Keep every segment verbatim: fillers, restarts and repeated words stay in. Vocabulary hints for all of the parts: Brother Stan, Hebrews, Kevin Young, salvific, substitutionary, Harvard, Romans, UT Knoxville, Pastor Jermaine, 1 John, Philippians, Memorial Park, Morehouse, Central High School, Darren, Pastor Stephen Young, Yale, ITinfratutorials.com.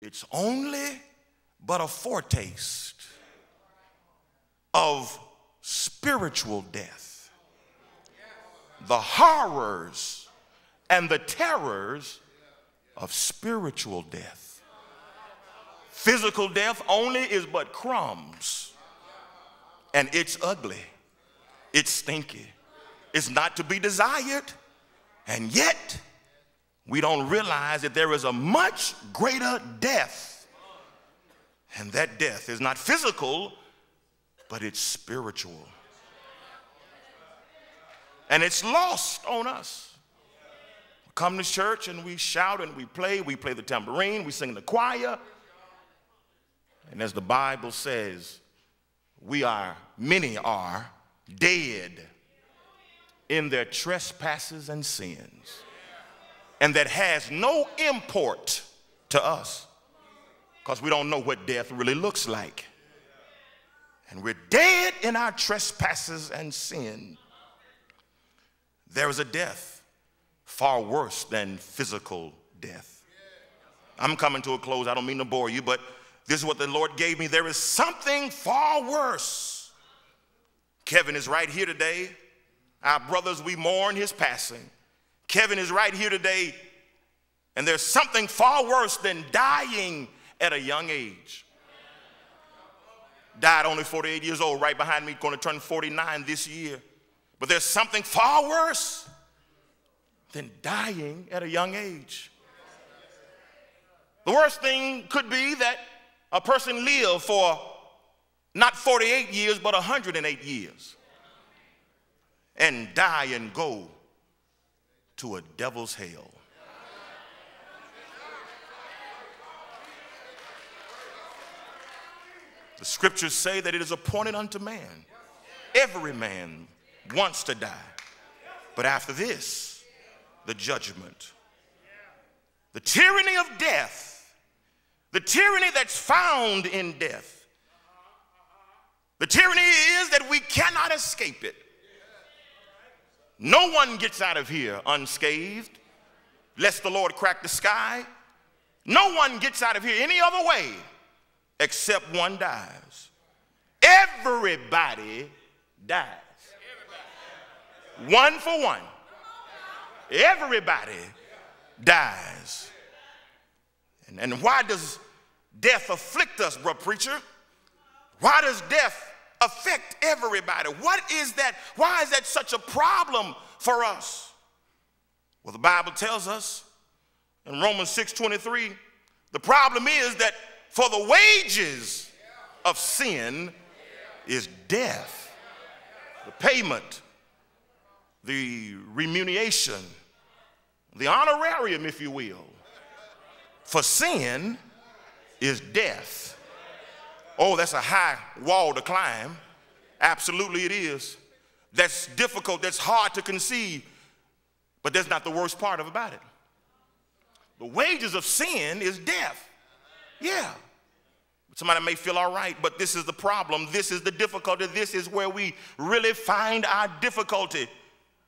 It's only but a foretaste of spiritual death. The horrors and the terrors of spiritual death. Physical death only is but crumbs. And it's ugly. It's stinky. It's not to be desired. And yet, we don't realize that there is a much greater death. And that death is not physical, but it's spiritual. And it's lost on us. We come to church and we shout and we play. We play the tambourine. We sing the choir. And as the Bible says, we are, many are dead in their trespasses and sins. And that has no import to us, because we don't know what death really looks like. And we're dead in our trespasses and sin. There is a death far worse than physical death. I'm coming to a close. I don't mean to bore you, but this is what the Lord gave me. There is something far worse. Kevin is right here today. Our brothers, we mourn his passing. Kevin is right here today, and there's something far worse than dying at a young age. Died only forty-eight years old, right behind me, going to turn forty-nine this year. But there's something far worse than dying at a young age. The worst thing could be that a person lived for not forty-eight years, but one hundred eight years, and die and go to a devil's hell. The scriptures say that it is appointed unto man. Every man wants to die. But after this, the judgment. The tyranny of death. The tyranny that's found in death. The tyranny is that we cannot escape it. No one gets out of here unscathed, lest the Lord crack the sky. No one gets out of here any other way except one dies. Everybody dies. One for one. Everybody dies. And, and why does death afflict us, bruh preacher? Why does death affect everybody? What is that? Why is that such a problem for us? Well, the Bible tells us in Romans six twenty-three, the problem is that for the wages of sin is death. The payment, the remuneration, the honorarium, if you will, for sin is death. Oh, that's a high wall to climb. Absolutely it is. That's difficult. That's hard to conceive. But that's not the worst part of about it. The wages of sin is death. Yeah. Somebody may feel all right, but this is the problem. This is the difficulty. This is where we really find our difficulty.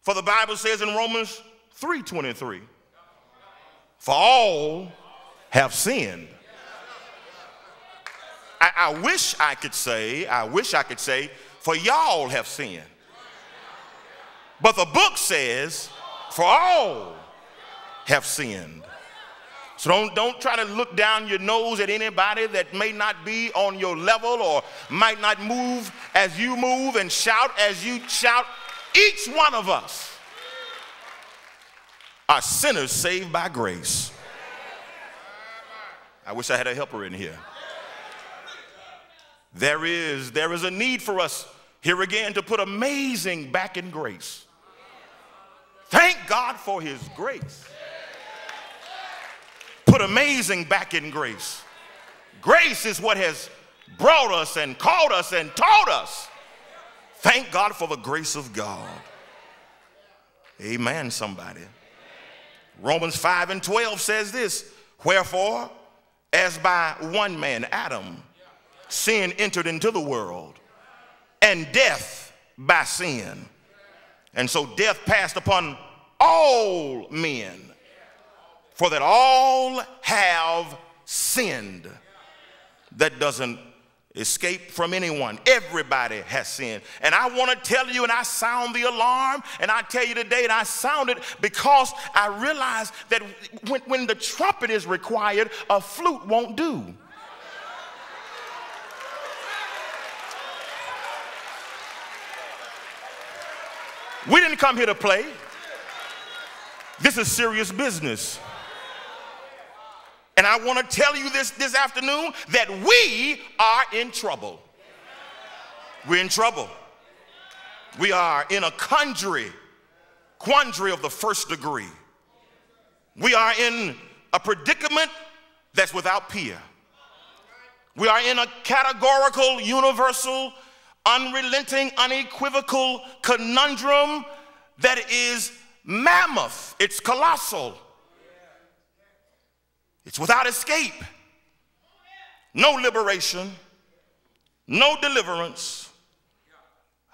For the Bible says in Romans three twenty-three, for all have sinned. I, I wish I could say, I wish I could say, for y'all have sinned. But the book says, for all have sinned. So don't, don't try to look down your nose at anybody that may not be on your level or might not move as you move and shout as you shout. Each one of us are sinners saved by grace. I wish I had a helper in here. There is, there is a need for us here again to put amazing back in grace. Thank God for his grace. Put amazing back in grace. Grace is what has brought us and called us and taught us. Thank God for the grace of God. Amen, somebody. Romans five and twelve says this, wherefore, as by one man, Adam, sin entered into the world, and death by sin. And so death passed upon all men, for that all have sinned. That doesn't escape from anyone. Everybody has sinned. And I want to tell you, and I sound the alarm, and I tell you today, and I sound it because I realize that when, when the trumpet is required, a flute won't do. We didn't come here to play. This is serious business. And I want to tell you this this afternoon that we are in trouble. We're in trouble. We are in a quandary, quandary of the first degree. We are in a predicament that's without peer. We are in a categorical, universal, unrelenting, unequivocal conundrum that is mammoth. It's colossal. It's without escape. No liberation. No deliverance.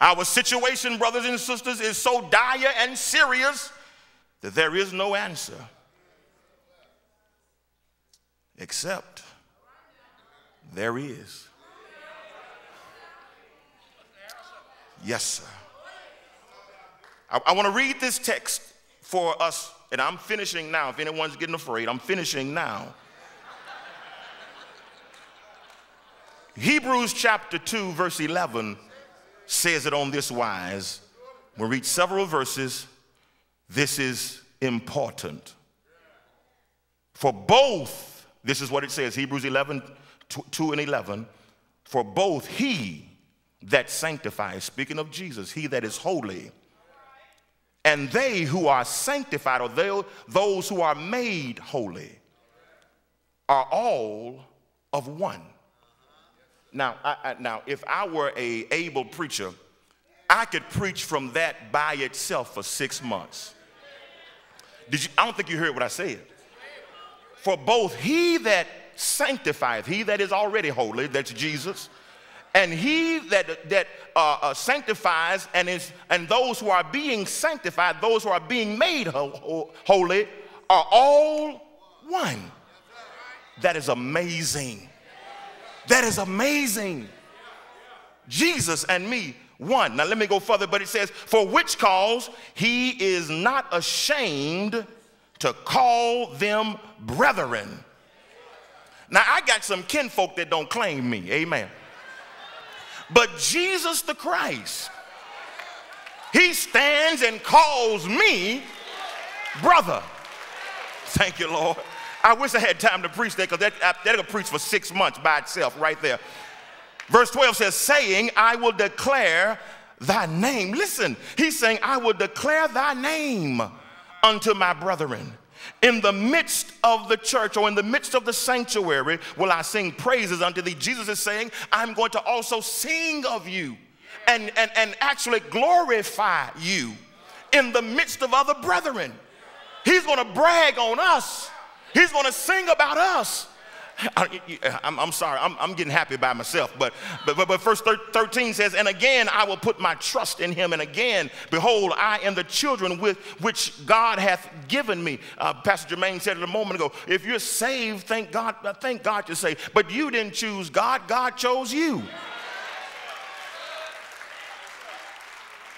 Our situation, brothers and sisters, is so dire and serious that there is no answer except there is. Yes, sir. I, I want to read this text for us, and I'm finishing now. If anyone's getting afraid, I'm finishing now. Hebrews chapter two, verse eleven says it on this wise. We'll read several verses. This is important. For both, this is what it says, Hebrews eleven, two and eleven, for both he that sanctifies, speaking of Jesus, he that is holy, and they who are sanctified, or they, those who are made holy, are all of one. Now, I, I, now, if I were an able preacher, I could preach from that by itself for six months. Did you, I don't think you heard what I said. For both he that sanctifieth, he that is already holy, that's Jesus, and he that, that uh, uh, sanctifies, and, is, and those who are being sanctified, those who are being made ho ho holy, are all one. That is amazing. That is amazing. Jesus and me, one. Now let me go further, but it says, for which cause he is not ashamed to call them brethren. Now I got some kinfolk that don't claim me, amen. But Jesus the Christ, he stands and calls me brother. Thank you, Lord. I wish I had time to preach that, because that, that'll preach for six months by itself right there. Verse twelve says, saying, I will declare thy name. Listen, he's saying, I will declare thy name unto my brethren. In the midst of the church, or in the midst of the sanctuary, will I sing praises unto thee. Jesus is saying, I'm going to also sing of you and, and, and actually glorify you in the midst of other brethren. He's going to brag on us. He's going to sing about us. I, I'm, I'm sorry, I'm, I'm getting happy by myself, but, but, but verse thirteen says, and again I will put my trust in him, and again, behold, I am the children with which God hath given me. Uh, Pastor Jermaine said it a moment ago, if you're saved, thank God, thank God you're saved, but you didn't choose God, God chose you.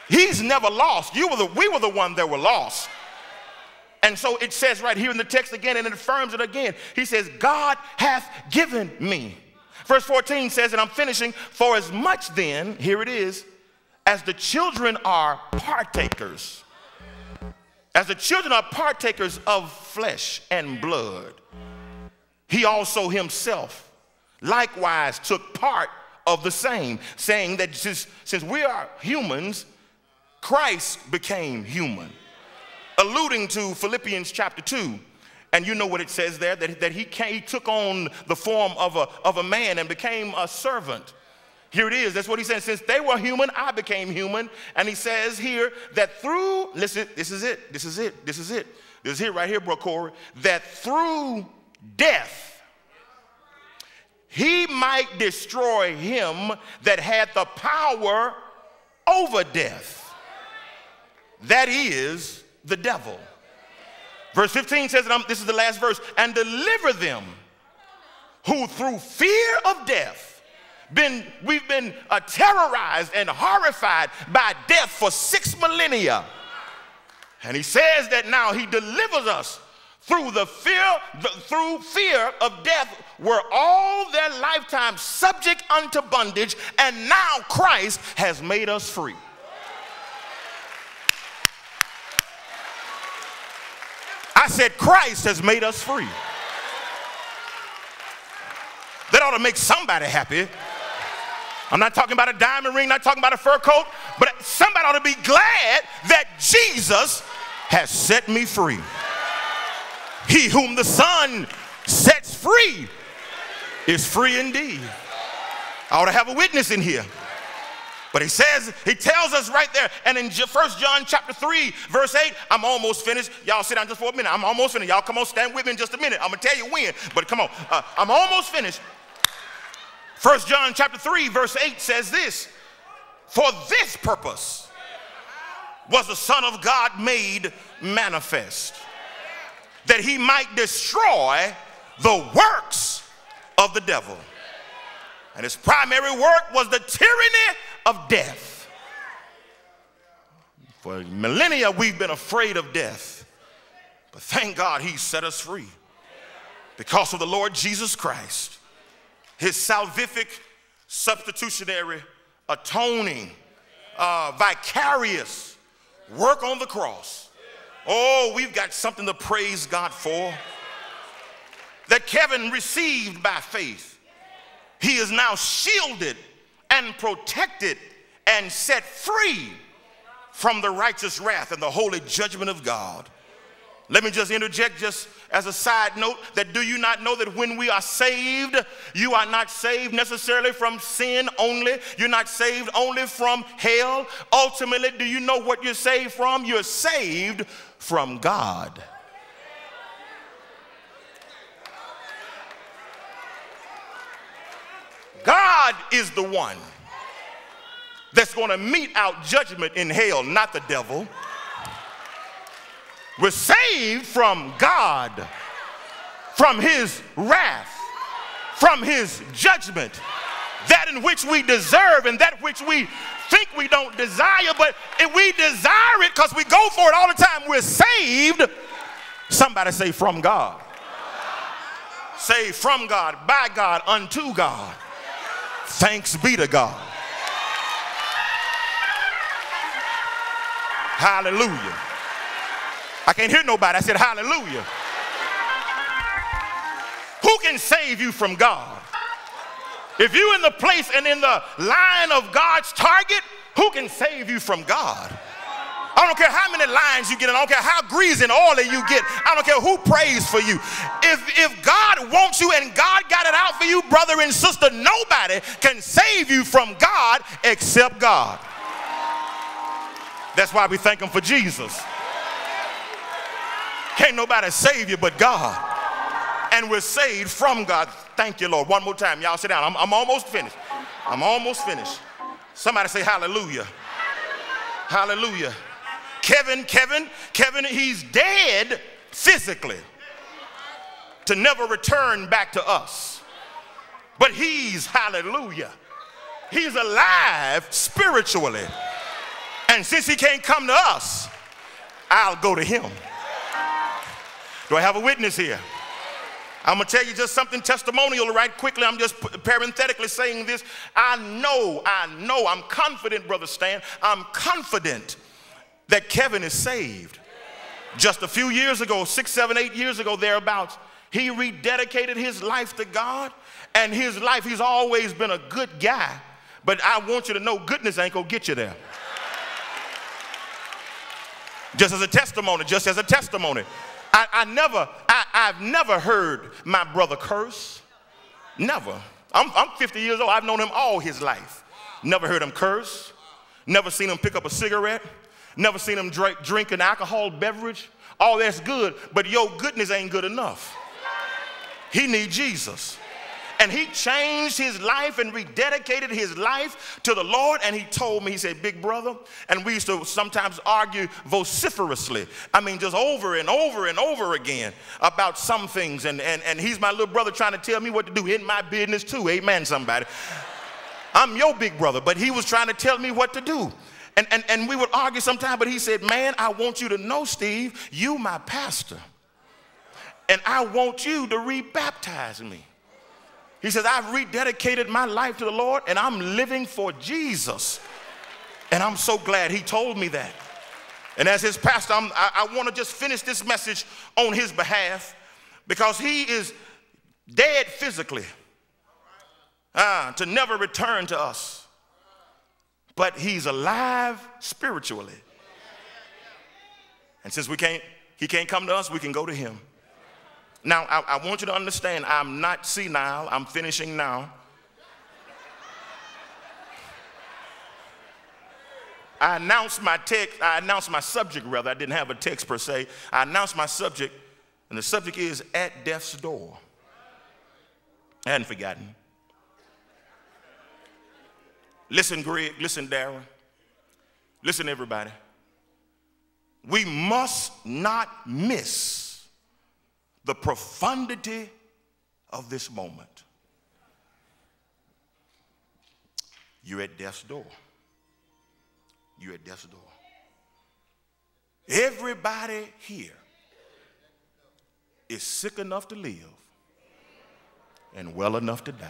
He's never lost. You were the, we were the one that were lost. And so it says right here in the text again, and it affirms it again. He says, God hath given me. Verse fourteen says, and I'm finishing, for as much then, here it is, as the children are partakers, as the children are partakers of flesh and blood, he also himself likewise took part of the same, saying that just, since we are humans, Christ became human. Alluding to Philippians chapter two, and you know what it says there, that, that he, came, he took on the form of a, of a man and became a servant. Here it is, that's what he said, since they were human, I became human, and he says here that through, listen, this is it, this is it, this is it, this is it right here, Brother Corey, that through death he might destroy him that had the power over death, that is, the devil. Verse fifteen says, and I'm, this is the last verse, and deliver them who through fear of death, been, we've been uh, terrorized and horrified by death for six millennia. And he says that now he delivers us through the fear, the, through fear of death, were all their lifetime subject unto bondage, and now Christ has made us free. I said, Christ has made us free. That ought to make somebody happy. I'm not talking about a diamond ring, not talking about a fur coat, but somebody ought to be glad that Jesus has set me free. He whom the Son sets free is free indeed. I ought to have a witness in here. But he says, he tells us right there, and in First John chapter three, verse eight, I'm almost finished. Y'all sit down just for a minute. I'm almost finished. Y'all come on, stand with me in just a minute. I'm going to tell you when, but come on. Uh, I'm almost finished. First John chapter three, verse eight says this, for this purpose was the Son of God made manifest, that he might destroy the works of the devil. And his primary work was the tyranny of death. For millennia we've been afraid of death, but thank God he set us free because of the Lord Jesus Christ, his salvific, substitutionary, atoning, uh, vicarious work on the cross. Oh, we've got something to praise God for. That Kevin received by faith. He is now shielded and protected and set free from the righteous wrath and the holy judgment of God. Let me just interject just as a side note that do you not know that when we are saved, you are not saved necessarily from sin only. You're not saved only from hell. Ultimately, do you know what you're saved from? You're saved from God. God is the one that's going to mete out judgment in hell, not the devil. We're saved from God, from his wrath, from his judgment, that in which we deserve and that which we think we don't desire, but if we desire it because we go for it all the time, we're saved. Somebody say from God. Say from God, by God, unto God. Thanks be to God. Hallelujah. I can't hear nobody. I said, hallelujah. Who can save you from God? If you're in the place and in the line of God's target, who can save you from God? I don't care how many lines you get. I don't care how greasy and oily you get. I don't care who prays for you. If, if God wants you and God got it out for you, brother and sister, nobody can save you from God except God. That's why we thank him for Jesus. Can't nobody save you but God. And we're saved from God. Thank you, Lord. One more time. Y'all sit down. I'm, I'm almost finished. I'm almost finished. Somebody say hallelujah. Hallelujah. Kevin, Kevin, Kevin, he's dead physically to never return back to us. But he's, hallelujah, he's alive spiritually. And since he can't come to us, I'll go to him. Do I have a witness here? I'm going to tell you just something testimonial right quickly. I'm just parenthetically saying this. I know, I know, I'm confident, Brother Stan, I'm confident that Kevin is saved. Just a few years ago, six, seven, eight years ago, thereabouts, he rededicated his life to God, and his life, he's always been a good guy. But I want you to know goodness ain't going to get you there. Just as a testimony, just as a testimony. I, I never, I, I've never heard my brother curse. Never. I'm, I'm fifty years old. I've known him all his life. Never heard him curse. Never seen him pick up a cigarette. Never seen him drink, drink an alcohol beverage. All that's good, but your goodness ain't good enough. He needs Jesus. and he changed his life and rededicated his life to the Lord. And he told me, he said, big brother, and we used to sometimes argue vociferously, I mean just over and over and over again about some things, and, and, and he's my little brother trying to tell me what to do in my business too, amen somebody. I'm your big brother, but he was trying to tell me what to do. And, and, and we would argue sometimes, but he said, man, I want you to know, Steve, you my pastor. And I want you to rebaptize me. He says, I've rededicated my life to the Lord, and I'm living for Jesus. And I'm so glad he told me that. And as his pastor, I'm, I, I want to just finish this message on his behalf, because he is dead physically uh, to never return to us. But he's alive spiritually. And since we can't, he can't come to us, we can go to him. Now, I, I want you to understand, I'm not senile. I'm finishing now. I announced my text. I announced my subject, rather. I didn't have a text per se. I announced my subject, and the subject is At Death's Door. I hadn't forgotten. Listen, Greg, listen, Darren, listen, everybody. We must not miss the profundity of this moment. You're at death's door. You're at death's door. Everybody here is sick enough to live and well enough to die.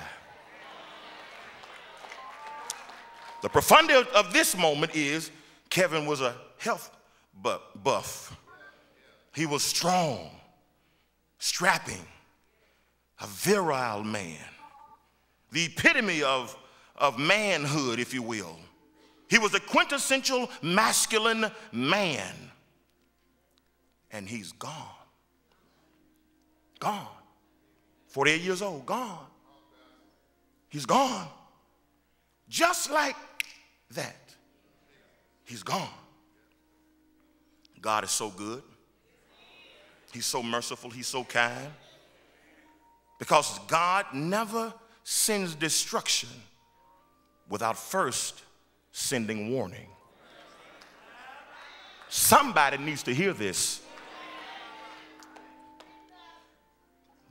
The profundity of this moment is Kevin was a health buff. He was strong, strapping, a virile man, the epitome of, of manhood, if you will. He was a quintessential masculine man, and he's gone. Gone. forty-eight years old, gone. He's gone. Just like that, he's gone. God is so good. He's so merciful. He's so kind. Because God never sends destruction without first sending warning. Somebody needs to hear this.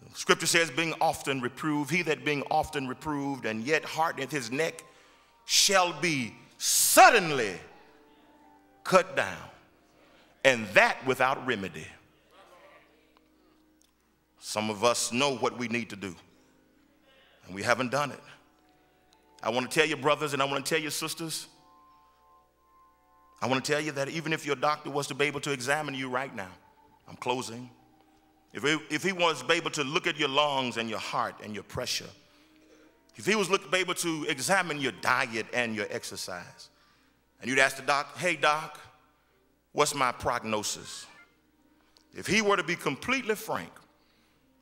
The scripture says, being often reproved, he that being often reproved and yet hardeneth his neck shall be suddenly cut down, and that without remedy. Some of us know what we need to do, and we haven't done it. I want to tell you, brothers, and I want to tell you, sisters, I want to tell you that even if your doctor was to be able to examine you right now, I'm closing, if he, if he was to be able to look at your lungs and your heart and your pressure, if he was look, able to examine your diet and your exercise, and you'd ask the doc, hey, doc, what's my prognosis? If he were to be completely frank,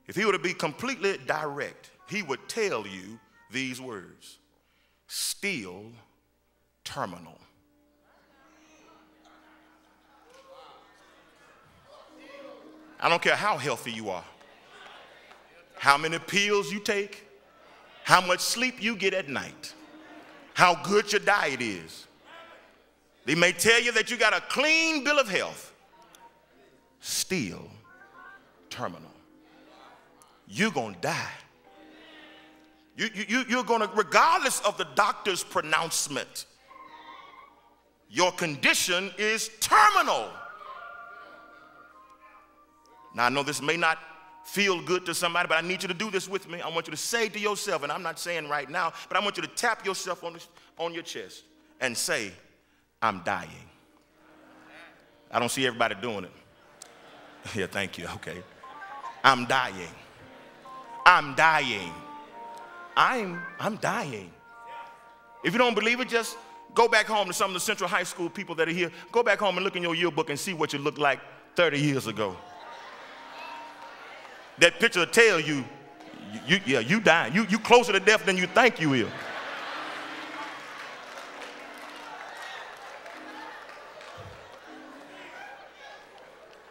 if he were to be completely direct, he would tell you these words: still terminal. I don't care how healthy you are, how many pills you take, how much sleep you get at night, how good your diet is. They may tell you that you got a clean bill of health. Still terminal. You're going to die. You, you, you're going to, regardless of the doctor's pronouncement, your condition is terminal. Now, I know this may not feel good to somebody, but I need you to do this with me. I want you to say to yourself, and I'm not saying right now, but I want you to tap yourself on, the, on your chest and say, I'm dying. I don't see everybody doing it. Yeah, thank you, okay. I'm dying. I'm dying. I'm, I'm dying. If you don't believe it, just go back home to some of the Central High School people that are here. Go back home and look in your yearbook and see what you looked like thirty years ago. That picture will tell you, you, yeah, you dying. You, you closer to death than you think you will.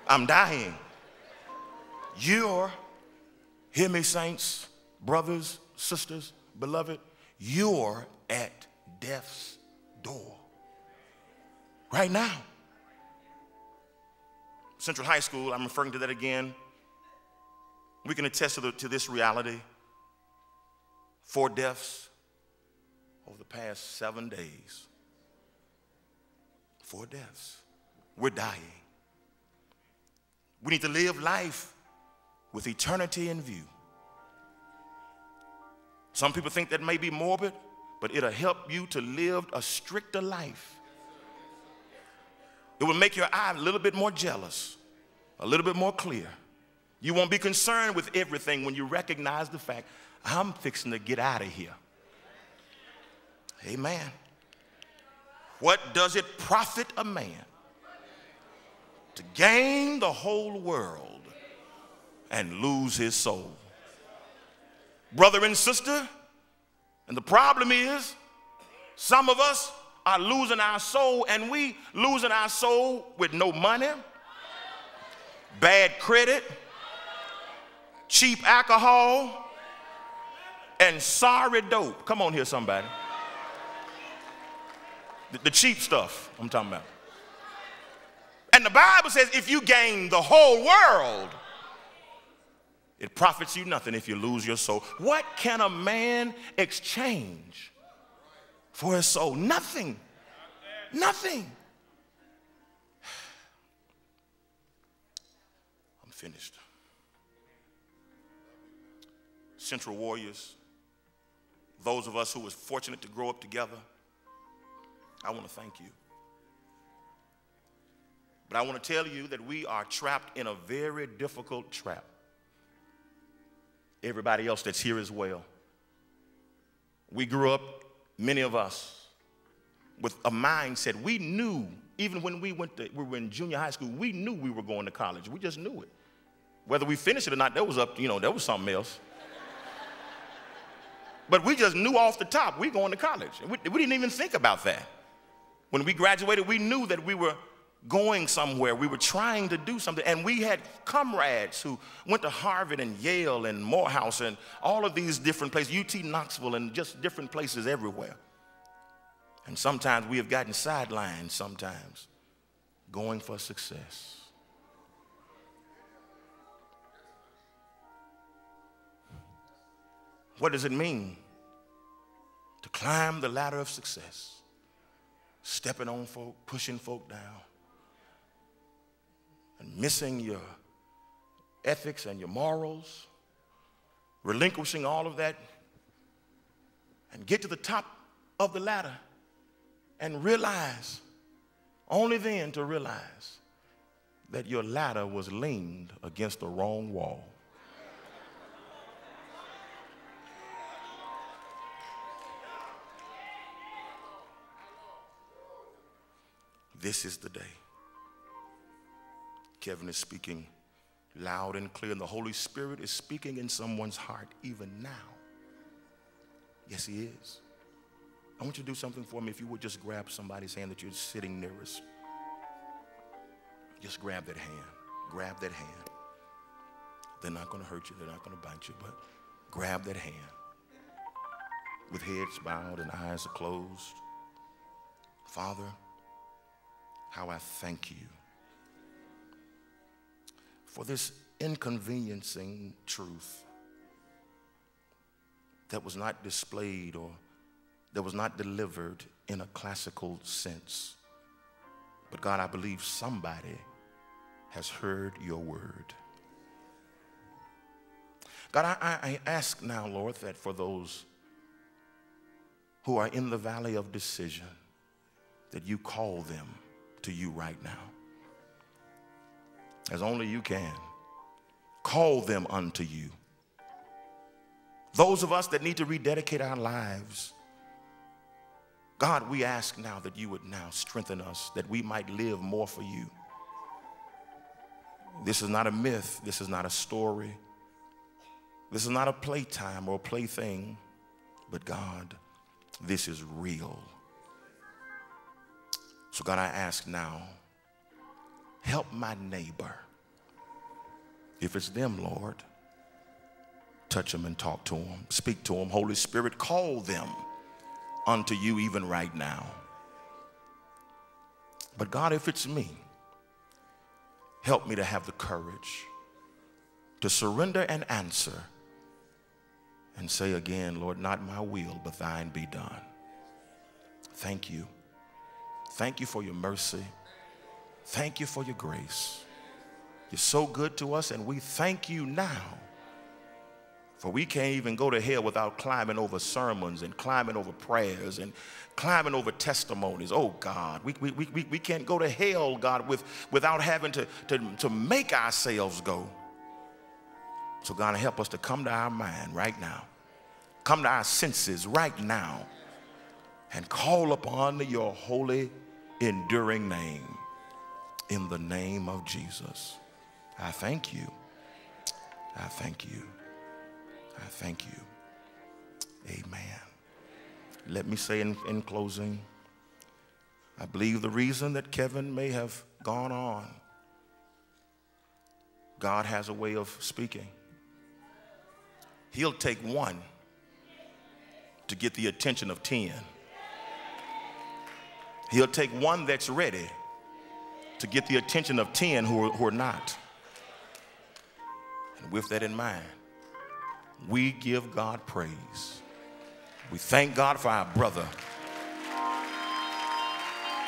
I'm dying. You're, hear me, saints, brothers, sisters, beloved, you're at death's door right now. Central High School, I'm referring to that again. We can attest to, the, to this reality. Four deaths over the past seven days. Four deaths. We're dying. We need to live life with eternity in view. Some people think that may be morbid, but it'll help you to live a stricter life. It will make your eye a little bit more jealous, a little bit more clear. You won't be concerned with everything when you recognize the fact, I'm fixing to get out of here. Amen. What does it profit a man to gain the whole world and lose his soul? Brother and sister, and the problem is some of us are losing our soul, and we losing our soul with no money, bad credit, cheap alcohol, and sorry dope. Come on here, somebody. The, the cheap stuff I'm talking about. And the Bible says if you gain the whole world, it profits you nothing if you lose your soul. What can a man exchange for his soul? Nothing. Nothing. I'm finished. Central Warriors, those of us who were fortunate to grow up together, I want to thank you. But I want to tell you that we are trapped in a very difficult trap. Everybody else that's here as well. We grew up, many of us, with a mindset. We knew, even when we went to, we were in junior high school, we knew we were going to college. We just knew it. Whether we finished it or not, that was up, you know, that was something else. But we just knew off the top, we're going to college. We, we didn't even think about that. When we graduated, we knew that we were going somewhere. We were trying to do something. And we had comrades who went to Harvard and Yale and Morehouse and all of these different places, U T Knoxville and just different places everywhere. And sometimes we have gotten sidelined sometimes, going for success. What does it mean to climb the ladder of success? Stepping on folk, pushing folk down, and missing your ethics and your morals, relinquishing all of that, and get to the top of the ladder and realize, only then to realize that your ladder was leaned against the wrong wall. This is the day. Kevin is speaking loud and clear, and the Holy Spirit is speaking in someone's heart even now. Yes, he is. I want you to do something for me. If you would just grab somebody's hand that you're sitting nearest. Just grab that hand. Grab that hand. They're not going to hurt you. They're not going to bite you, but grab that hand. With heads bowed and eyes are closed. Father, how I thank you for this inconveniencing truth that was not displayed or that was not delivered in a classical sense. But God, I believe somebody has heard your word. God, I, I ask now, Lord, that for those who are in the valley of decision, that you call them to you right now, as only you can. Call them unto you. Those of us that need to rededicate our lives, God, we ask now that you would now strengthen us, that we might live more for you. This is not a myth. This is not a story. This is not a playtime or a plaything, but God, this is real. So God, I ask now, help my neighbor, if it's them, Lord, Touch them and talk to them. Speak to them. Holy Spirit, call them unto you even right now. But God, if it's me, help me to have the courage to surrender and answer and say again, Lord, not my will, but thine be done. Thank you. Thank you for your mercy. Thank you for your grace. You're so good to us, and we thank you now. For we can't even go to hell without climbing over sermons and climbing over prayers and climbing over testimonies. Oh, God, we, we, we, we can't go to hell, God, with, without having to, to, to make ourselves go. So, God, help us to come to our mind right now, come to our senses right now, and call upon your holy, enduring name in the name of Jesus. I thank you. I thank you. I thank you. Amen. Let me say in, in closing, I believe the reason that Kevin may have gone on, God has a way of speaking. He'll take one to get the attention of ten. He'll take one that's ready to get the attention of ten who are, who are not. And with that in mind, we give God praise. We thank God for our brother.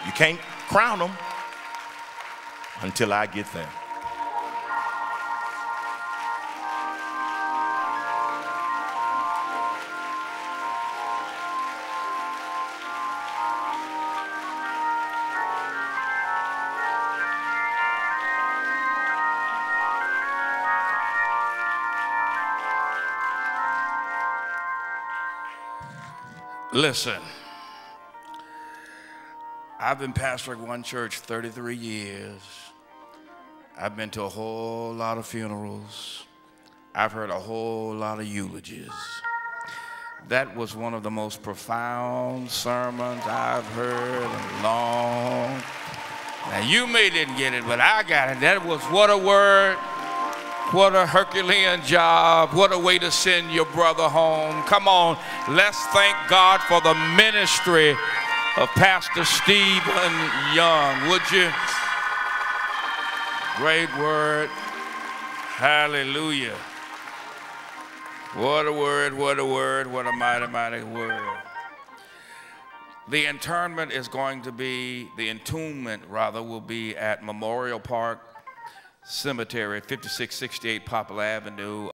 You can't crown him until I get there. Listen, I've been pastoring one church thirty-three years. I've been to a whole lot of funerals. I've heard a whole lot of eulogies. That was one of the most profound sermons I've heard in long. Now, you may didn't get it, but I got it. That was what a word. What a Herculean job. What a way to send your brother home. Come on, let's thank God for the ministry of Pastor Stephen Young, would you? Great word. Hallelujah. What a word, what a word, what a mighty, mighty word. The interment is going to be, the entombment rather, will be at Memorial Park Cemetery, fifty-six sixty-eight Poplar Avenue,